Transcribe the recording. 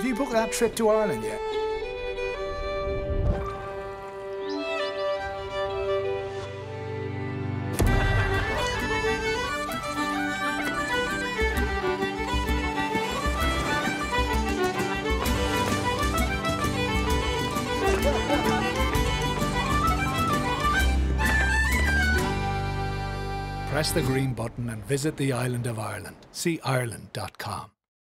Have you booked that trip to Ireland yet? Press the green button and visit the island of Ireland. See Ireland.com.